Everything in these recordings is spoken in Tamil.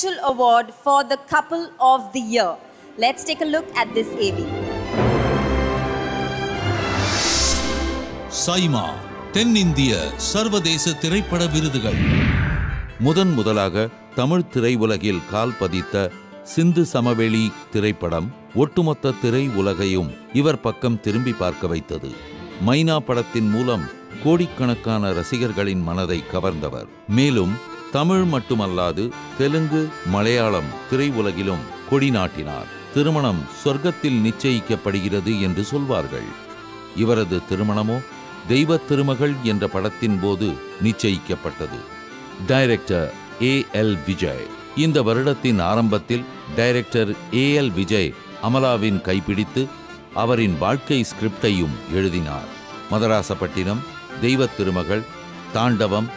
special award for the couple of the year. Let's take a look at this AV. SIIMA, தென்னிந்திய சர்வதேச திரைப்பட விருதுகள். முதன் முதலாக தமிழ் திரை உலகில் கால் பதித்த சிந்து சமவெளி திரைப்படம் ஒட்டுமொத்த திரை உலகையும் இவர் பக்கம் திரும்பி பார்க்க வைத்தது. மைனா படத்தின் மூலம் கோடிக்கணக்கான ரசிகர்களின் மனதை கவர்ந்தவர். மேலும் தமிழ் மட்டுமல்லாது தெலுங்கு, மலையாளம் திரை உலகிலும் கொடிநாட்டினார். திருமணம் சொர்க்கத்தில் நிச்சயிக்கப்படுகிறது என்று சொல்வார்கள். இவரது திருமணமோ தெய்வ திருமகள் என்ற படத்தின் போது நிச்சயிக்கப்பட்டது. Director A.L. விஜய். இந்த வருடத்தின் ஆரம்பத்தில் டைரக்டர் A.L. விஜய் அமலாவின் கைப்பிடித்து அவரின் வாழ்க்கை ஸ்கிரிப்டையும் எழுதினார். மதராசப்பட்டினம், தெய்வ திருமகள், தாண்டவம்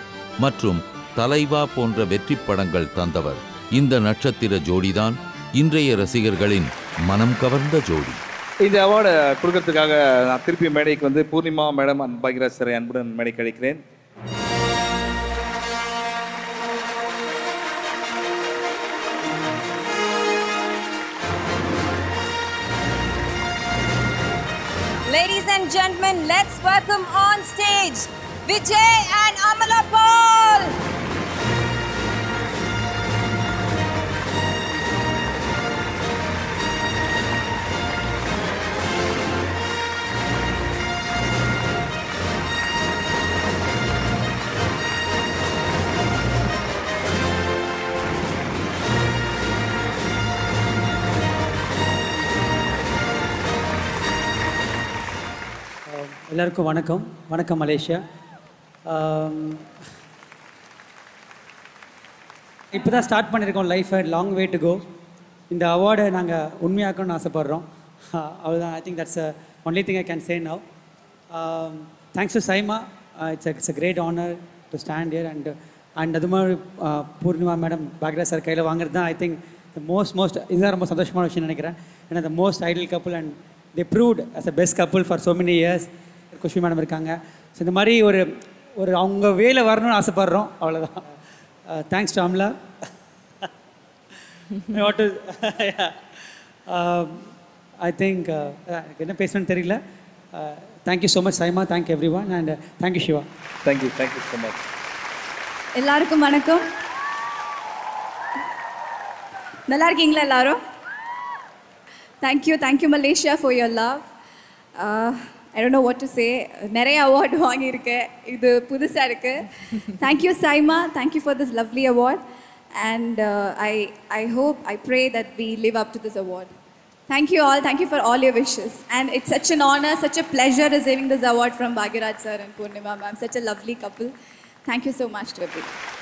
மற்றும் தலைவா போன்ற வெற்றி படங்கள் தந்தவர். இந்த நட்சத்திர ஜோடிதான் இன்றைய ரசிகர்களின் மனம் கவர்ந்த ஜோடி. இந்த அவார்டு கொடுக்கறதுக்காக நான் திருப்பி மேடைக்கு வந்து பூர்ணிமா மேடம் அண்ட் பாகிராஜ் சாரை அன்புடன் மேடைக்கு அழைக்கிறேன். Ladies and gentlemen, let's welcome on stage Vijay and Amala Paul. எல்லாருக்கும் வணக்கம். வணக்கம் மலேசியா. இப்போ தான் ஸ்டார்ட் பண்ணியிருக்கோம் லைஃபை. Long way to go. இந்த அவார்டை நாங்கள் உண்மையாக்கணும்னு ஆசைப்பட்றோம். அவ்வளோதான். I think that's only thing I can say now. Thanks to SIIMA. It's a great honour to stand here and அது மாதிரி பூர்ணிமா மேடம் பாக்ராஜ் சார் கையில் வாங்குறது தான் ஐ திங்க் த மோஸ்ட் இதுதான் ரொம்ப சந்தோஷமான விஷயம் நினைக்கிறேன். ஏன்னா the most ideal couple and they proved as a best couple for so many years. Kushmi madam இருக்காங்க. ஸோ இந்த மாதிரி ஒரு ஒரு அவங்க வேலை வரணும்னு ஆசைப்படுறோம். அவ்வளோதான். Thanks to amla. What I think எனக்கு என்ன பேசணும்னு தெரியல. Thank you so much SIIMA. Thank you everyone and thank you Siva. Thank you. Thank you so much. எல்லாருக்கும் வணக்கம். நல்லா இருக்கீங்களா எல்லாரும்? Thank you. Thank you Malaysia for your love. I don't know what to say. நிறைய அவார்டு வாங்கியிருக்கேன். இது புதுசாக இருக்குது. Thank you SIIMA. Thank you for this lovely award and I hope, I pray that we live up to this award. Thank you all. Thank you for all your wishes. And it's such an honor, such a pleasure receiving this award from Bhagiraj sir and Purnima ma'am. Such a lovely couple. Thank you so much to everyone.